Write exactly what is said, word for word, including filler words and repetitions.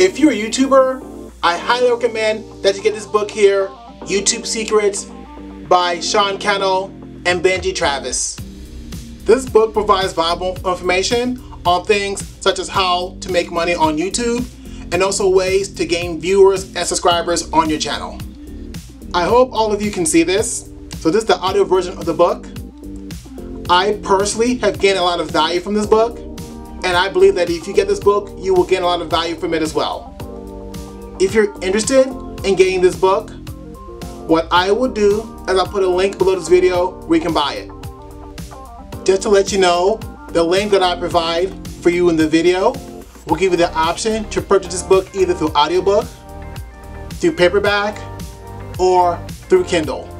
If you're a YouTuber, I highly recommend that you get this book here, YouTube Secrets by Sean Cannell and Benji Travis. This book provides valuable information on things such as how to make money on YouTube and also ways to gain viewers and subscribers on your channel. I hope all of you can see this. So this is the audio version of the book. I personally have gained a lot of value from this book, and I believe that if you get this book, you will gain a lot of value from it as well. If you're interested in getting this book, what I will do is I'll put a link below this video where you can buy it. Just to let you know, the link that I provide for you in the video will give you the option to purchase this book either through audiobook, through paperback, or through Kindle.